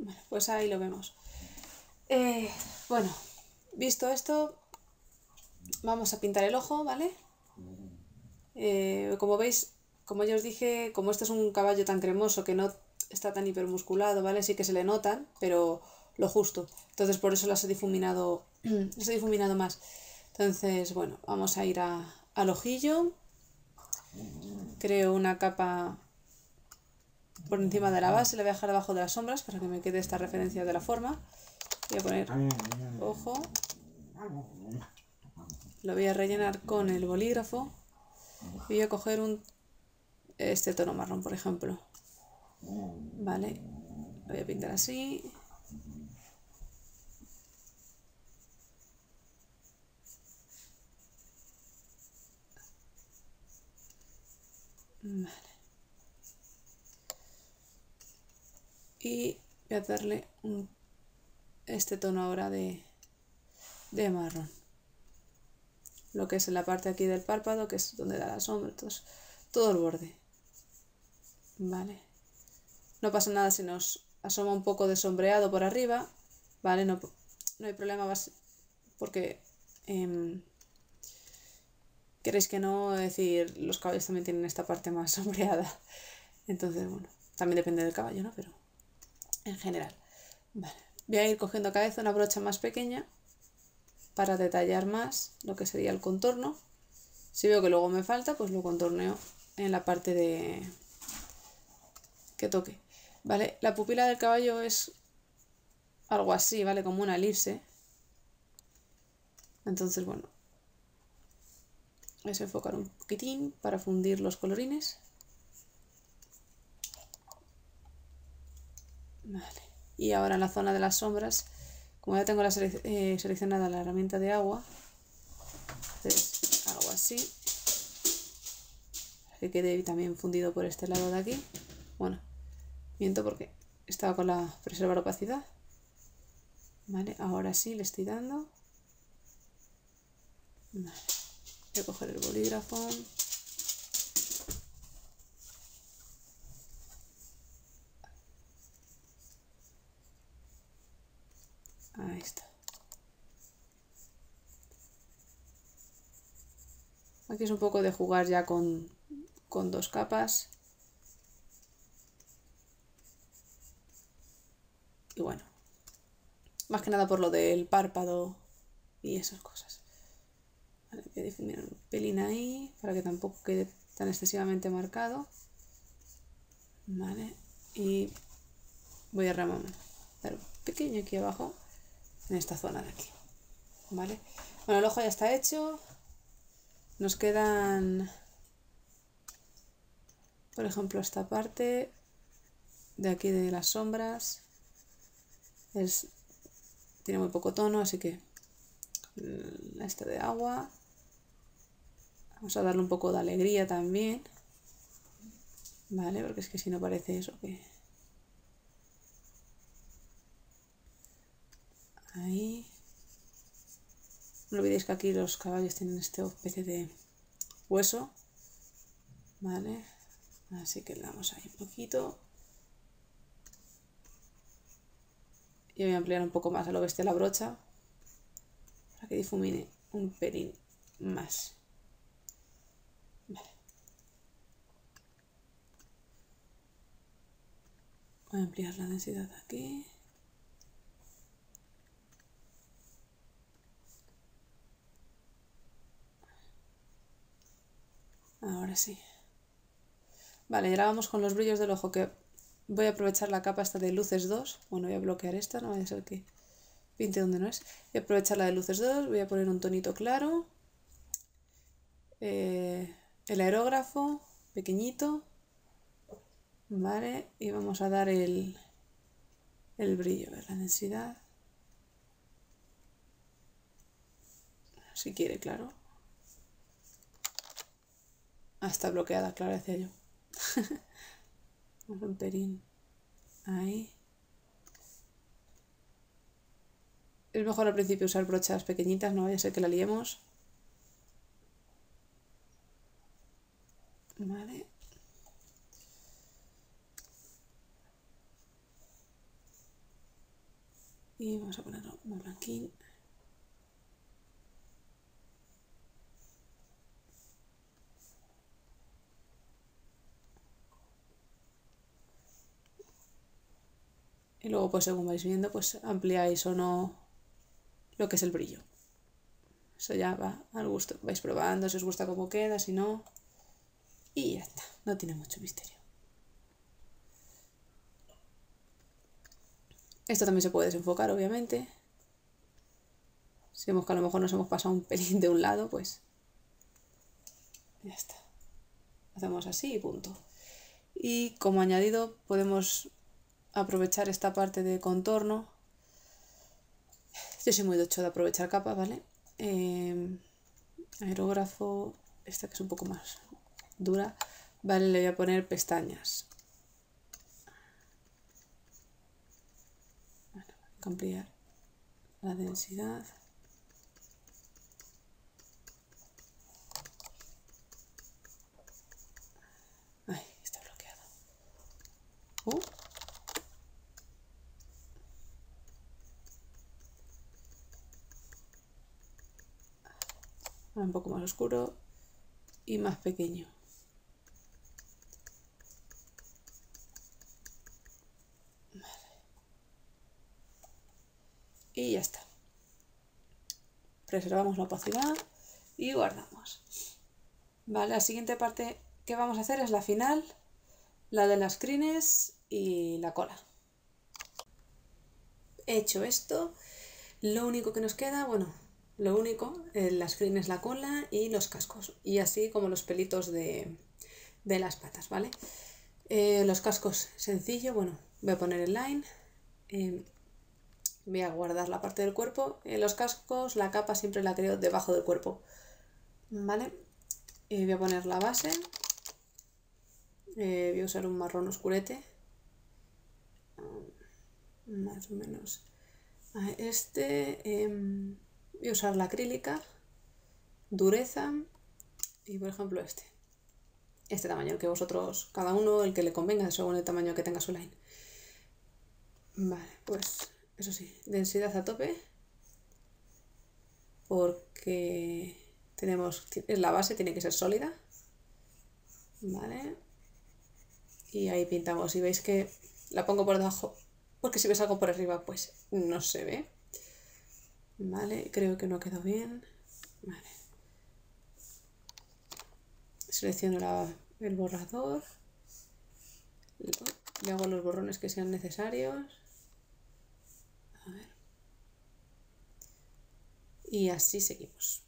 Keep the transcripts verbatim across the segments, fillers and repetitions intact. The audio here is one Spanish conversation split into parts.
Bueno, pues ahí lo vemos. Eh, bueno, visto esto, vamos a pintar el ojo, ¿vale? Eh, como veis, como ya os dije, como este es un caballo tan cremoso que no está tan hipermusculado, ¿vale? Sí que se le notan, pero lo justo. Entonces por eso las he difuminado, las he difuminado más. Entonces, bueno, vamos a ir a, al ojillo. Creo una capa por encima de la base, la voy a dejar debajo de las sombras para que me quede esta referencia de la forma. Voy a poner ojo. Lo voy a rellenar con el bolígrafo. Voy a coger un este tono marrón, por ejemplo. Vale, lo voy a pintar así. Vale. Y voy a darle un, este tono ahora de, de marrón. Lo que es en la parte aquí del párpado, que es donde da la sombra, entonces, todo el borde. Vale. No pasa nada si nos asoma un poco de sombreado por arriba, ¿vale? No, no hay problema porque eh, queréis que no, es decir, los caballos también tienen esta parte más sombreada. Entonces, bueno, también depende del caballo, ¿no? Pero en general. Vale. Voy a ir cogiendo cada vez una brocha más pequeña para detallar más lo que sería el contorno. Si veo que luego me falta, pues lo contorneo en la parte de que toque. Vale, la pupila del caballo es algo así, ¿vale? Como una elipse. Entonces, bueno, es enfocar un poquitín para fundir los colorines. Vale, y ahora en la zona de las sombras, como ya tengo la selec eh, seleccionada la herramienta de agua, entonces hago así, para que quede también fundido por este lado de aquí. Bueno, miento porque estaba con la preservar opacidad. Vale, ahora sí le estoy dando. Vale, voy a coger el bolígrafo. Ahí está. Aquí es un poco de jugar ya con, con dos capas. Y bueno, más que nada por lo del párpado y esas cosas. Vale, voy a difuminar un pelín ahí para que tampoco quede tan excesivamente marcado. Vale, y voy a ramar un pequeño aquí abajo. En esta zona de aquí, ¿vale? Bueno, el ojo ya está hecho. Nos quedan, por ejemplo, esta parte de aquí de las sombras. Es, tiene muy poco tono, así que este de agua. Vamos a darle un poco de alegría también, ¿vale? Porque es que si no parece eso que... Ahí. No olvidéis que aquí los caballos tienen este especie de hueso, ¿vale? Así que le damos ahí un poquito. Y voy a ampliar un poco más a lo bestia la brocha para que difumine un pelín más. Vale. Voy a ampliar la densidad aquí. Ahora sí. Vale, y ahora vamos con los brillos del ojo, que voy a aprovechar la capa esta de luces dos. Bueno, voy a bloquear esta, no vaya a ser que pinte donde no es. Voy a aprovechar la de luces dos, voy a poner un tonito claro. Eh, el aerógrafo, pequeñito. Vale, y vamos a dar el, el brillo, a ver, la densidad. Si quiere, claro. Ah, está bloqueada, claro, decía yo. Un perín. Ahí. Es mejor al principio usar brochas pequeñitas, no vaya a ser que la liemos. Vale. y vamos a ponerlo muy blanquín. Y luego, pues según vais viendo, pues ampliáis o no lo que es el brillo. Eso ya va al gusto. Vais probando, si os gusta cómo queda, si no. Y ya está. No tiene mucho misterio. Esto también se puede desenfocar, obviamente. Si vemos que a lo mejor nos hemos pasado un pelín de un lado, pues ya está. Hacemos así y punto. Y como añadido, podemos aprovechar esta parte de contorno. Yo soy muy docho de aprovechar capas, ¿vale? Eh, aerógrafo, esta que es un poco más dura, vale, le voy a poner pestañas. Bueno, hay que ampliar la densidad. Ay, está bloqueado. Uh. Un poco más oscuro y más pequeño. Vale. Y ya está. Preservamos la opacidad y guardamos. Vale, la siguiente parte que vamos a hacer es la final, la de las crines y la cola. Hecho esto, lo único que nos queda, bueno, Lo único, eh, las crines, la cola y los cascos. Y así como los pelitos de, de las patas, ¿vale? Eh, los cascos, sencillo. Bueno, voy a poner el line. Eh, voy a guardar la parte del cuerpo. Eh, los cascos, la capa siempre la creo debajo del cuerpo, ¿vale? Eh, voy a poner la base. Eh, voy a usar un marrón oscurete. Más o menos. A este... Eh, voy a usar la acrílica, dureza y por ejemplo este. Este tamaño, el que vosotros, cada uno, el que le convenga según el tamaño que tenga su line. Vale, pues eso sí, densidad a tope. Porque tenemos, la base tiene que ser sólida. Vale. Y ahí pintamos. Y veis que la pongo por debajo, porque si ves algo por arriba pues no se ve. Vale, creo que no quedó bien. Vale. Selecciono la, el borrador. Le hago los borrones que sean necesarios. A ver. Y así seguimos.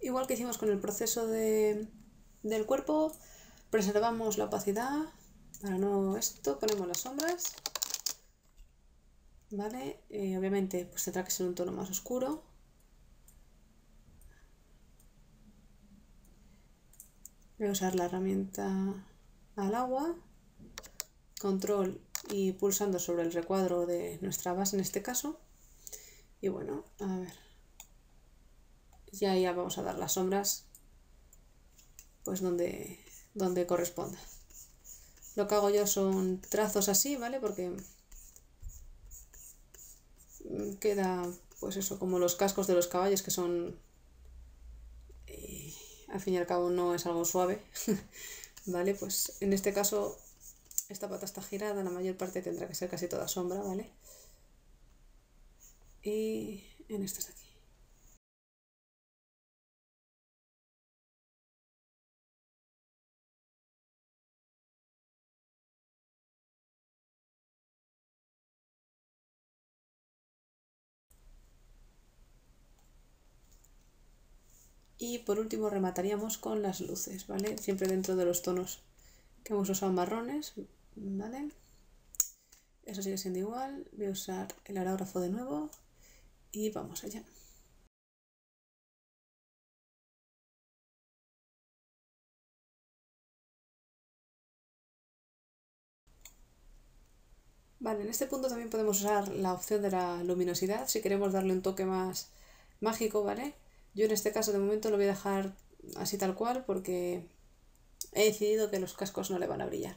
Igual que hicimos con el proceso de, del cuerpo, preservamos la opacidad, para no esto, ponemos las sombras, ¿vale? Eh, obviamente pues tendrá que ser un tono más oscuro. Voy a usar la herramienta al agua, control y pulsando sobre el recuadro de nuestra base en este caso. Y bueno, a ver. Ya, ya vamos a dar las sombras pues donde, donde corresponda. Lo que hago yo son trazos así, ¿vale? Porque queda pues eso, como los cascos de los caballos que son, eh, al fin y al cabo no es algo suave, ¿vale? Pues en este caso esta pata está girada, la mayor parte tendrá que ser casi toda sombra, ¿vale? Y en estas de aquí. Y por último remataríamos con las luces, ¿vale? Siempre dentro de los tonos que hemos usado marrones, ¿vale? Eso sigue siendo igual. Voy a usar el aerógrafo de nuevo y vamos allá. Vale, en este punto también podemos usar la opción de la luminosidad si queremos darle un toque más mágico, ¿vale? Yo en este caso de momento lo voy a dejar así tal cual porque he decidido que los cascos no le van a brillar.